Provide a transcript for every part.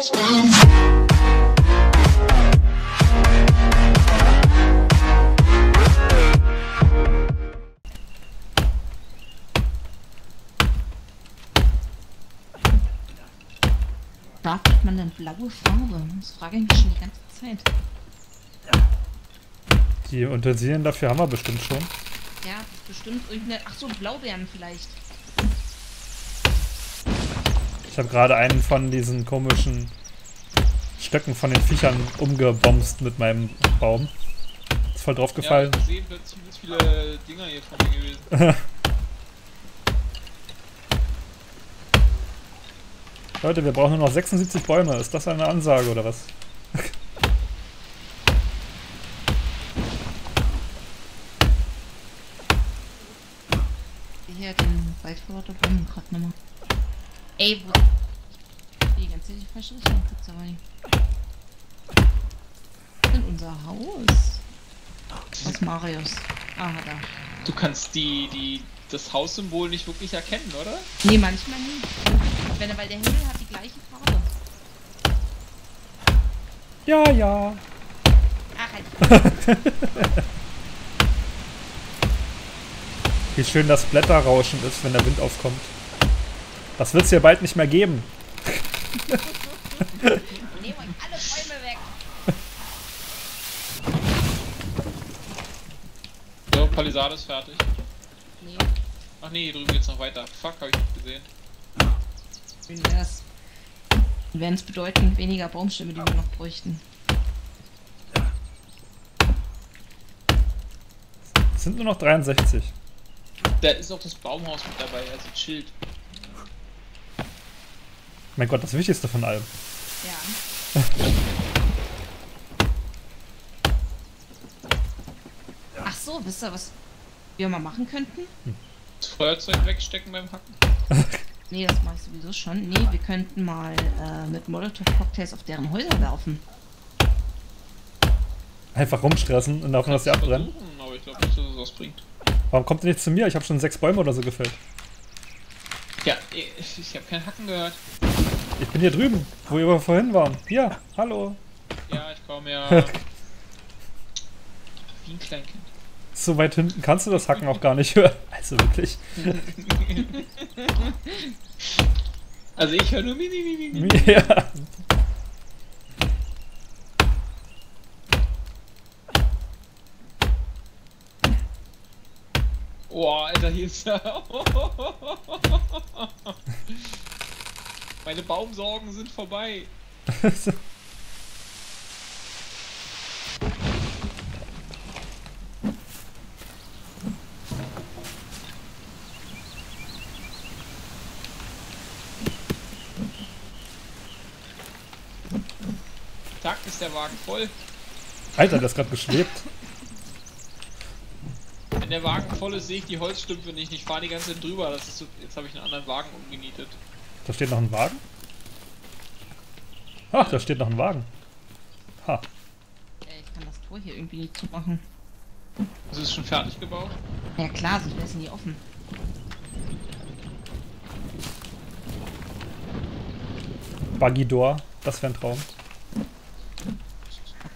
ich bin. Darf man denn blaue Farbe? Das frage ich mich schon die ganze Zeit. Die Utensilien dafür haben wir bestimmt schon. Ja, das ist bestimmt irgendeine... Ach so, Blaubeeren vielleicht. Ich habe gerade einen von diesen komischen Stöcken von den Viechern umgebomst mit meinem Baum. Ist voll drauf gefallen. Ja, ich hab gesehen, plötzlich sind viele Dinger hier vor mir gewesen. Leute, wir brauchen nur noch 76 Bäume. Ist das eine Ansage oder was? Hier den Wald verrottet Bäume gerade nochmal. Ey, wo... Die ganze Zeit die falsche Richtung guckt's aber nicht. Was ist denn unser Haus? Was Marius? Ah, da. Du kannst das Haussymbol nicht wirklich erkennen, oder? Nee, manchmal nicht. Weil der Himmel hat die gleiche Farbe. Ja, ja. Ach, halt. Wie schön das Blätterrauschen ist, wenn der Wind aufkommt. Das wird es hier bald nicht mehr geben. Nehmt euch alle Bäume weg. So, Palisade ist fertig. Nee. Ach nee, hier drüben geht's noch weiter. Fuck, hab ich nicht gesehen. Schön wär's. Dann wären es bedeutend weniger Baumstämme, die wir noch bräuchten. Es sind nur noch 63. Da ist auch das Baumhaus mit dabei, also ein Schild. Mein Gott, das Wichtigste von allem. Ja. Ach so, wisst ihr, was wir mal machen könnten? Das Feuerzeug wegstecken beim Hacken. Nee, das mache ich sowieso schon. Nee, wir könnten mal mit Molotov-Cocktails auf deren Häuser werfen. Einfach rumstressen und hoffen, dass sie abbrennen. Aber ich glaube nicht, dass es was bringt. Warum kommt ihr nicht zu mir? Ich habe schon 6 Bäume oder so gefällt. Ja, ich habe kein Hacken gehört. Ich bin hier drüben, wo wir vorhin waren. Hier, hallo. Ja, ich komme ja. Wie ein Kleinkind. So weit hinten kannst du das Hacken auch gar nicht hören. Also wirklich. Also ich höre nur mi. Ja. Boah, Alter, hier ist ja... Meine Baumsorgen sind vorbei. Ist der Wagen voll? Alter, das ist gerade geschwebt. Wenn der Wagen voll ist, sehe ich die Holzstümpfe nicht. Ich fahre die ganze Zeit drüber. Das ist so, jetzt habe ich einen anderen Wagen umgenietet. Da steht noch ein Wagen? Ach, da steht noch ein Wagen. Ha. Ich kann das Tor hier irgendwie nicht zumachen. Also ist es schon fertig gebaut? Ja klar, sonst wäre es nie offen. Buggy Door, das wäre ein Traum.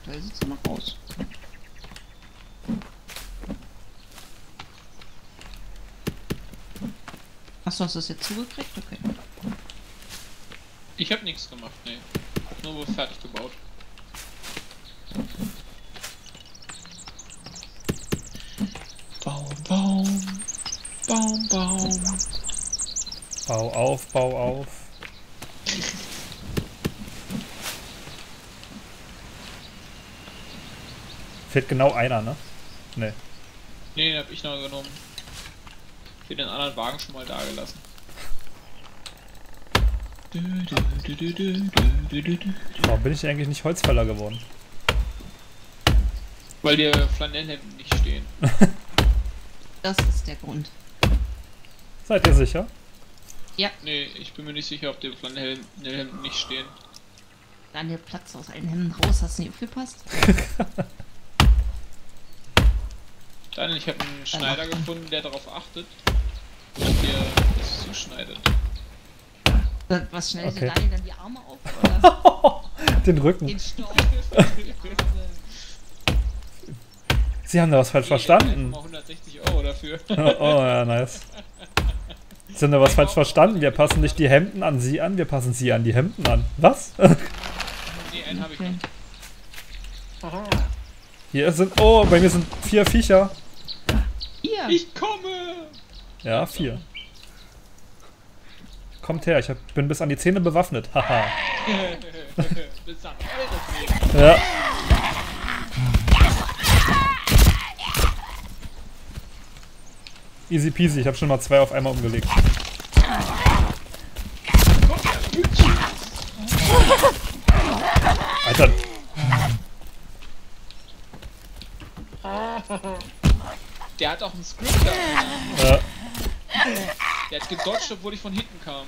Da sieht es noch aus. Achso, hast du das jetzt zugekriegt? Okay. Ich habe nichts gemacht, nee. Nur wurde fertig gebaut. Baum, Baum. Baum, Baum. Bau auf, bau auf. Fehlt genau einer, ne? Ne. Ne, den hab ich noch genommen. Ich hab den anderen Wagen schon mal da gelassen. Warum bin ich eigentlich nicht Holzfäller geworden? Weil die Flanellhemden nicht stehen. Das ist der Grund. Seid ihr sicher? Ja. Ne, ich bin mir nicht sicher, ob die Flanellhemden nicht stehen. Daniel, Platz aus allen Hemden raus, hast du nicht aufgepasst? Daniel, ich habe einen Schneider gefunden, der darauf achtet, dass ihr es zuschneidet. Was schneidet okay. Daniel dann die Arme auf? Oder? Den Rücken. Den Storch, die Arme. Sie haben da was falsch verstanden. Ich 160 € dafür. Oh ja, nice. Sie haben da was falsch verstanden. Wir passen nicht die Hemden an sie an, wir passen sie an die Hemden an. Was? Nee, einen habe ich nicht. Hier sind... Oh, bei mir sind 4 Viecher. Hier. Ich komme! Ja, 4. Kommt her, ich bin bis an die Zähne bewaffnet. Haha. Ja. Easy peasy, ich habe schon mal 2 auf einmal umgelegt. Alter. Der hat auch einen Script da. Ja. Der hat gedodged, obwohl ich von hinten kam.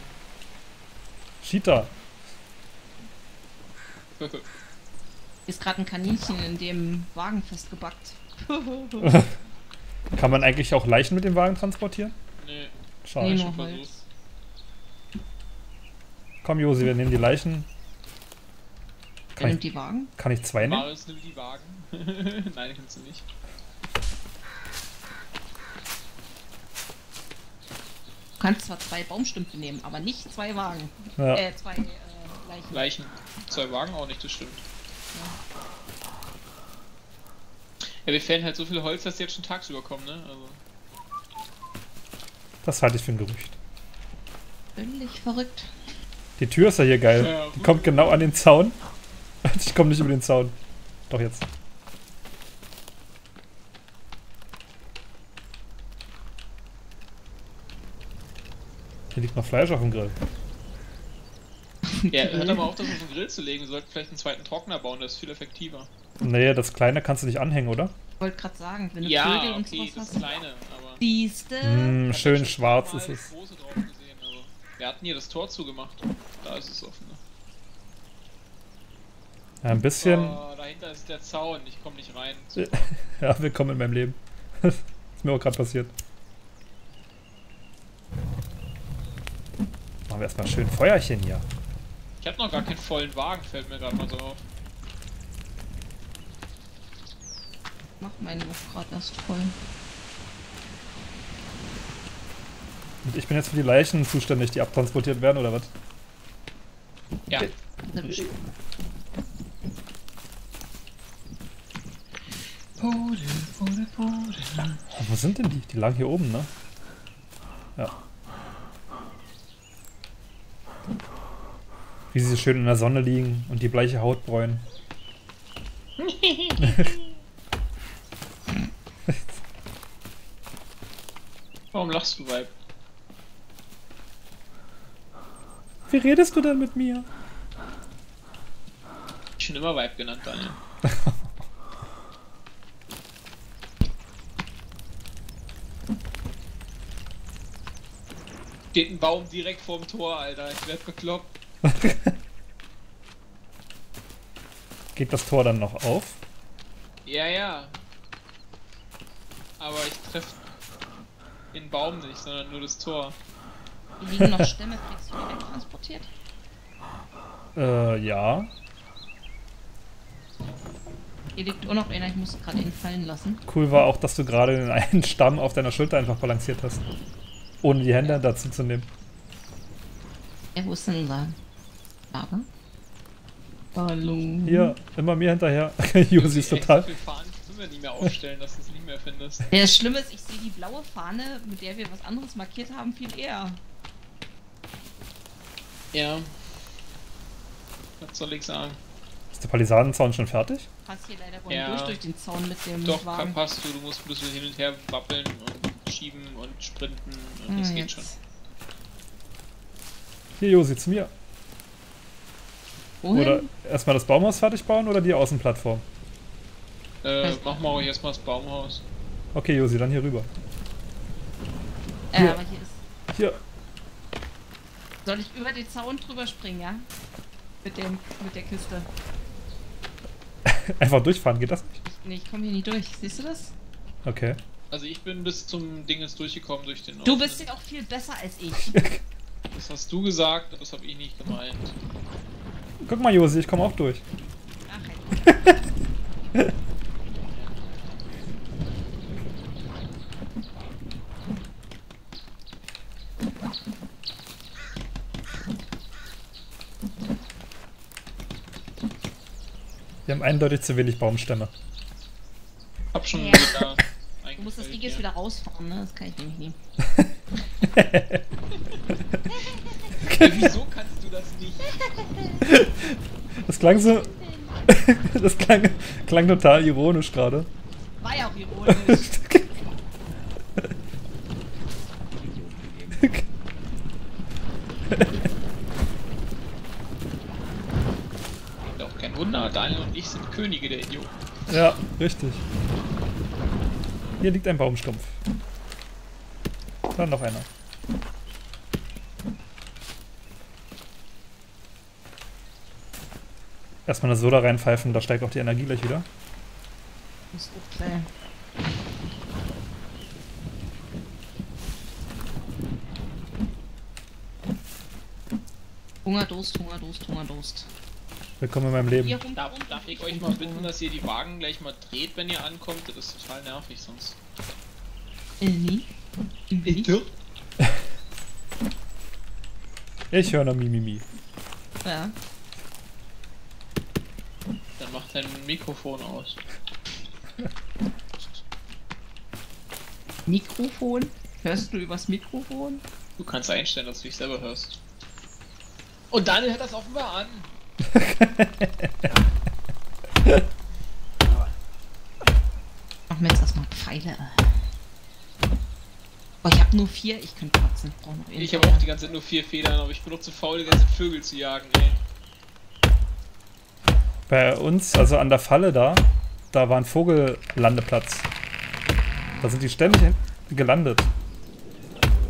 Cheater. Ist gerade ein Kaninchen in dem Wagen festgebackt. Kann man eigentlich auch Leichen mit dem Wagen transportieren? Nee. Schade. Nee, schon versucht. Komm Josy, wir nehmen die Leichen. Wer nimmt die Wagen? Kann ich 2 nehmen? Marius nimmt die Wagen. Nein, kannst du nicht. Du kannst zwar 2 Baumstümpfe nehmen, aber nicht 2 Wagen. Ja. 2 Leichen. 2 Wagen auch nicht, das stimmt. Ja, ja wir fällen halt so viel Holz, dass die jetzt schon tagsüber kommen, ne? Also. Das halte ich für ein Gerücht. Völlig verrückt. Die Tür ist ja hier geil. Ja, die kommt genau an den Zaun. Ich komme nicht über den Zaun. Doch jetzt. Hier liegt noch Fleisch auf dem Grill. Ja, hört aber auf, das auf den Grill zu legen. Wir sollten vielleicht einen zweiten Trockner bauen, das ist viel effektiver. Nee, das Kleine kannst du nicht anhängen, oder? Ich wollte gerade sagen, wenn du ja, Vögel und okay, sowas das hast. Kleine, aber... Siehste? Mm, schön schwarz ist es. Große drauf gesehen, also. Wir hatten hier das Tor zugemacht. Da ist es offen. Ja, ein bisschen... Oh, dahinter ist der Zaun, ich komme nicht rein. Ja, willkommen in meinem Leben. Das ist mir auch gerade passiert. Machen wir erstmal schön Feuerchen hier. Ich hab noch gar keinen vollen Wagen, fällt mir gerade mal so auf. Ich mach meinen auch gerade erst voll. Und ich bin jetzt für die Leichen zuständig, die abtransportiert werden, oder was? Ja. Wo sind denn die? Die lagen hier oben, ne? Ja. Wie sie schön in der Sonne liegen und die bleiche Haut bräunen. Warum lachst du, Weib? Wie redest du denn mit mir? Schon immer Weib genannt, Daniel. Steht ein Baum direkt vorm Tor, Alter. Ich werd bekloppt. Geht das Tor dann noch auf? Ja, ja. Aber ich treffe den Baum nicht, sondern nur das Tor. Liegen noch Stämme, kriegst du direkt transportiert? Ja. Hier liegt auch noch einer, ich muss gerade ihn fallen lassen. Cool war auch, dass du gerade den einen Stamm auf deiner Schulter einfach balanciert hast. Ohne die Hände dazu zu nehmen. Ja, wo ist denn da? Aber? Hallo. Hier, immer mir hinterher. Josy ist total. Viele Fahnen können wir nicht mehr aufstellen, dass du es nicht mehr findest. Ja, das Schlimme ist, ich sehe die blaue Fahne, mit der wir was anderes markiert haben, viel eher. Ja. Was soll ich sagen? Ist der Palisadenzaun schon fertig? Passt hier leider wohl ja. Durch den Zaun mit dem Doch, Wagen. Doch, passt du. Du musst ein bisschen hin und her wappeln und schieben und sprinten und das geht schon. Hier, Josy, zu mir. Wohin? Oder erstmal das Baumhaus fertig bauen oder die Außenplattform? Mach mal ruhig erstmal das Baumhaus. Okay, Josy, dann hier rüber. Hier. Aber hier ist... Hier. Soll ich über den Zaun drüber springen, ja? Mit der Kiste. Einfach durchfahren, geht das nicht? Nee, ich komme hier nicht durch. Siehst du das? Okay. Also ich bin bis zum Dinges durchgekommen durch den... Du bist ja auch viel besser als ich. Das hast du gesagt, das habe ich nicht gemeint. Guck mal, Josy, ich komme auch durch. Ach, wir haben eindeutig zu wenig Baumstämme. Hab schon wieder. Du musst das Ding jetzt wieder rausfahren, ne? Das kann ich nämlich nicht. Okay. Wieso kannst du das nicht? Das klang so. Das klang total ironisch gerade. War ja auch ironisch. Doch kein Wunder, Daniel und ich sind Könige der Idioten. Ja, richtig. Hier liegt ein Baumstumpf. Dann noch einer. Erstmal eine Soda reinpfeifen, da steigt auch die Energie gleich wieder. Ist okay. Hunger, Durst, Hunger, Durst, Hunger, Durst. Willkommen in meinem Leben. Hier rum, darum darf ich euch mal bitten, dass ihr die Wagen gleich mal dreht, wenn ihr ankommt. Das ist total nervig sonst. Ich höre noch Mimimi. Ja. Dann mach dein Mikrofon aus. Mikrofon? Hörst du übers Mikrofon? Du kannst einstellen, dass du dich selber hörst. Und Daniel hört das offenbar an. Machen wir jetzt erstmal Pfeile. Oh, ich habe nur 4, ich könnte kotzen. Ich habe auch die ganze Zeit nur 4 Federn, aber ich bin doch zu faul, die ganzen Vögel zu jagen, ey. Bei uns, also an der Falle da war ein Vogellandeplatz. Da sind die ständig gelandet.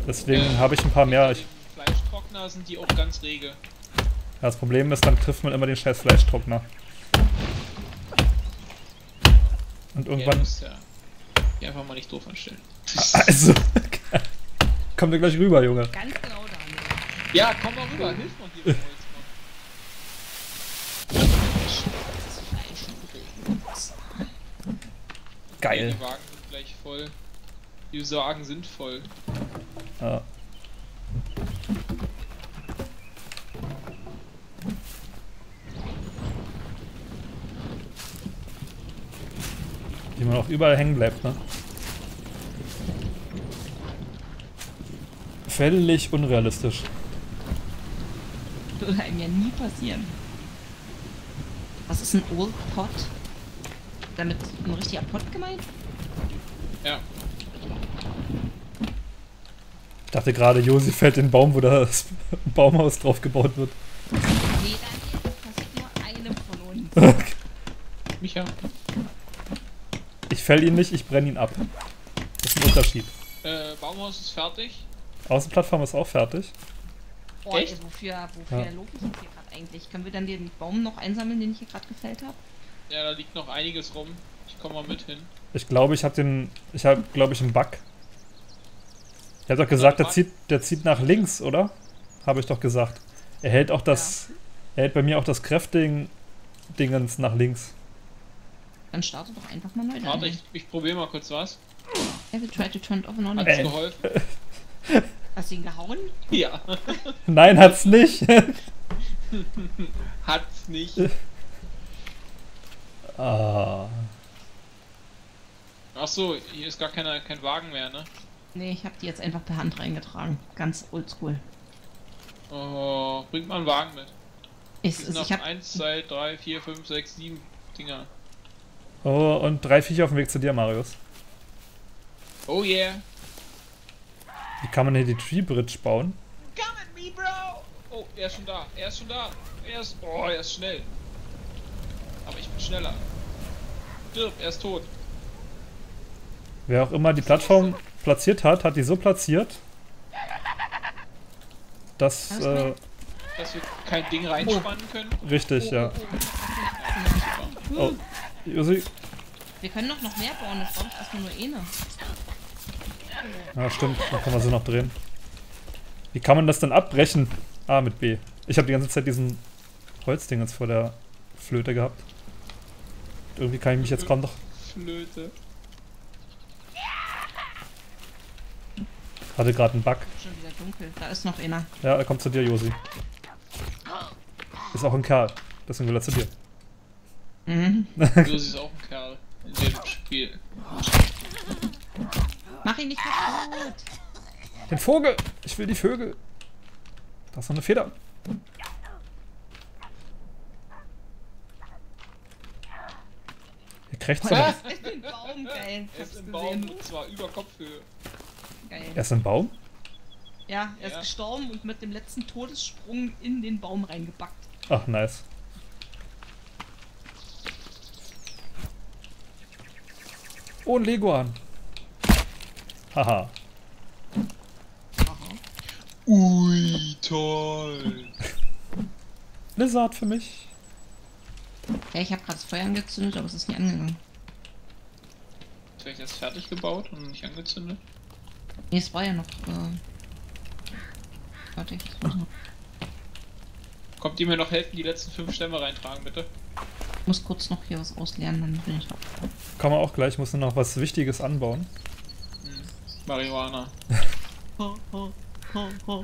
Deswegen habe ich ein paar mehr. Fleischtrockner sind die auch ganz rege. Ja, das Problem ist, dann trifft man immer den scheiß Fleischtrockner. Und irgendwann... Ja, einfach mal nicht doof anstellen. Also... Komm dir gleich rüber, Junge. Ganz genau, Daniel. Ja, komm mal rüber, hilf mal hier. Geil. Ja, die Wagen sind gleich voll. Die Wagen sind voll. Ja. Die man auch überall hängen bleibt, ne? Völlig unrealistisch. Das würde einem ja nie passieren. Was ist ein Old Pot? Damit ein richtiger Pot gemeint? Ja. Ich dachte gerade, Josy fällt in den Baum, wo das Baumhaus drauf gebaut wird. Nee, Daniel, passiert nur einem von uns. Micha. Ich fäll ihn nicht, ich brenne ihn ab. Das ist ein Unterschied. Baumhaus ist fertig. Außenplattform ist auch fertig. Oh, echt? Wofür lobe ich uns hier gerade eigentlich? Können wir dann den Baum noch einsammeln, den ich hier gerade gefällt habe? Ja, da liegt noch einiges rum. Ich komme mal mit hin. Ich glaube, ich habe einen Bug. Ich habe doch gesagt, der zieht nach links, oder? Habe ich doch gesagt. Er hält auch das, er hält bei mir auch das Crafting-Dingens nach links. Dann starte doch einfach mal neu. Warte, ich probiere mal kurz was. Have you tried to turn it off and on? Hat's geholfen? Hast du ihn gehauen? Ja. Nein, hat's nicht. Hat's nicht. Ah. Ach so, hier ist gar kein Wagen mehr, ne? Nee, ich habe die jetzt einfach per Hand reingetragen. Ganz oldschool. Oh, bringt mal einen Wagen mit. Ich hab 1, 2, 3, 4, 5, 6, 7 Dinger. Oh, und 3 Viecher auf dem Weg zu dir, Marius. Oh yeah. Wie kann man hier die Tree Bridge bauen? Come at me, bro! Oh, er ist schon da, er ist schon da. Oh, er ist schnell. Aber ich bin schneller. Stirb, er ist tot. Wer auch immer die Plattform platziert hat, hat die so platziert, dass, dass wir kein Ding reinspannen können. Richtig, ja. Oh. Josy. Wir können doch noch mehr bauen, das braucht erstmal nur eine. Ja, stimmt, dann können wir sie noch drehen. Wie kann man das denn abbrechen? A mit B. Ich habe die ganze Zeit diesen Holzding jetzt vor der Flöte gehabt. Irgendwie kann ich mich jetzt kaum noch... Flöte. Hatte gerade einen Bug. Schon wieder dunkel. Da ist noch einer. Ja, er kommt zu dir, Josy. Ist auch ein Kerl. Deswegen will er zu dir. Mhm. Josy ist auch ein Kerl. In dem Spiel. Mach ihn nicht kaputt. Den Vogel! Ich will die Vögel. Da ist noch eine Feder. Er krächzt so. Er ist im Baum, geil. Er ist im Baum, und zwar über Kopfhöhe. Geil. Er ist im Baum? Ja, er ist gestorben und mit dem letzten Todessprung in den Baum reingebackt. Ach, nice. Oh, ein Leguan. Haha. Ui, toll. Lizard für mich. Ja, ich habe gerade das Feuer angezündet, aber es ist nicht angegangen. Vielleicht erst fertig gebaut und nicht angezündet? Nee, es war ja noch fertig. Kommt ihr mir noch helfen, die letzten 5 Stämme reintragen, bitte? Ich muss kurz noch hier was ausleeren, dann bin ich. Kann man auch gleich, ich muss nur noch was Wichtiges anbauen. Hm. Marihuana. Ho, ho. Ho, ho.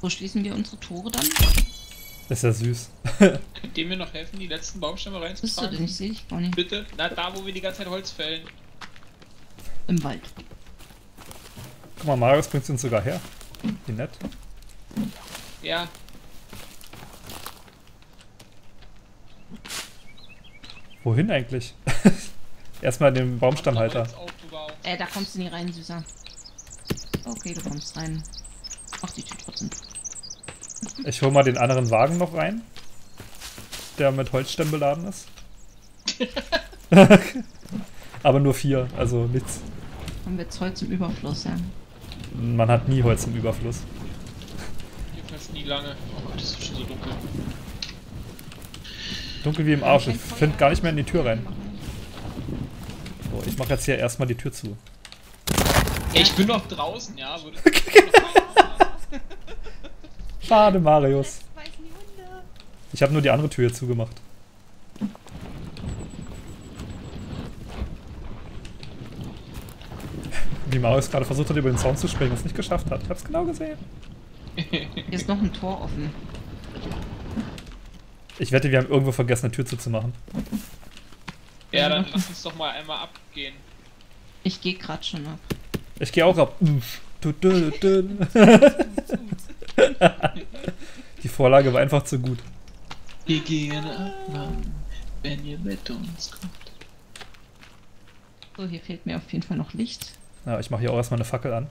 Wo schließen wir unsere Tore dann? Das ist ja süß. Könnt ihr mir noch helfen, die letzten Baumstämme reinzutragen? Bist du denn? Ich sehe dich gar nicht. Bitte? Na, da wo wir die ganze Zeit Holz fällen. Im Wald. Guck mal, Marius bringt uns sogar her. Wie nett. Ja. Wohin eigentlich? Erstmal den Baumstammhalter. Da kommst du nie rein, Süßer. Okay, du kommst rein. Mach die Tür trotzdem. Ich hol mal den anderen Wagen noch rein. Der mit Holzstämmen beladen ist. Aber nur 4, also nichts. Haben wir jetzt Holz im Überfluss, ja. Man hat nie Holz im Überfluss. Jedenfalls nie lange. Oh Gott, das ist schon so dunkel. Dunkel wie im Arsch, ich finde gar nicht mehr in die Tür rein. So, ich mache jetzt hier erstmal die Tür zu. Ey, ich bin doch draußen, ja. Schade, Marius. Ich habe nur die andere Tür hier zugemacht. Wie Marius gerade versucht hat, über den Zaun zu springen und es nicht geschafft hat. Ich hab's genau gesehen. Hier ist noch ein Tor offen. Ich wette, wir haben irgendwo vergessen, eine Tür zuzumachen. Ja, dann lass uns doch mal einmal abgehen. Ich gehe gerade schon ab. Ich gehe auch ab. Die Vorlage war einfach zu gut. Wir gehen ab, wenn ihr mit uns kommt. So, hier fehlt mir auf jeden Fall noch Licht. Ja, ich mache hier auch erstmal eine Fackel an.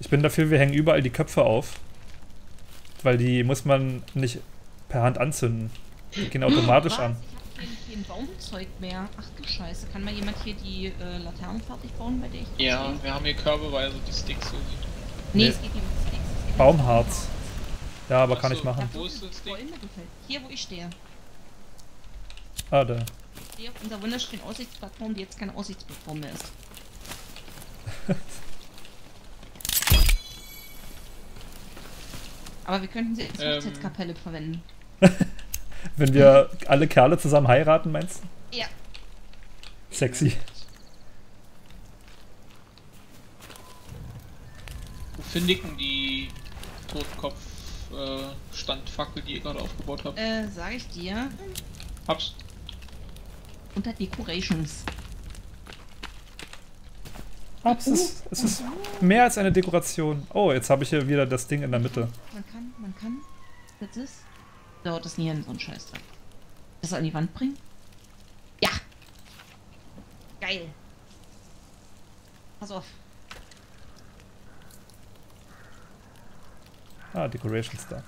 Ich bin dafür, wir hängen überall die Köpfe auf, weil die muss man nicht per Hand anzünden. Die gehen automatisch an. Ich habe kein Baumzeug mehr. Ach du Scheiße, kann mal jemand hier die Laternen fertig bauen, bei der ich... Ja, wir haben hier körbeweise die Sticks. Nee, es geht nicht mit Sticks. Es geht Baumharz. Ja, aber kann ich machen. Wo ist das Ding? Hier, wo ich stehe. Ah, da. Hier auf unserer wunderschönen Aussichtsplattform, die jetzt keine Aussichtsplattform mehr ist. Aber wir könnten sie als Hochzeitskapelle verwenden. Wenn wir alle Kerle zusammen heiraten, meinst du? Ja. Sexy. Wo finde ich denn die Totkopf-Standfackel, die ihr gerade aufgebaut habt? Sag ich dir. Hab's. Unter Decorations. Es ist mehr als eine Dekoration. Oh, jetzt habe ich hier wieder das Ding in der Mitte. Man kann. Das ist. Dauert das nie hin, so ein Scheiß dran. Das an die Wand bringen? Ja! Geil! Pass auf. Ah, Decorations da.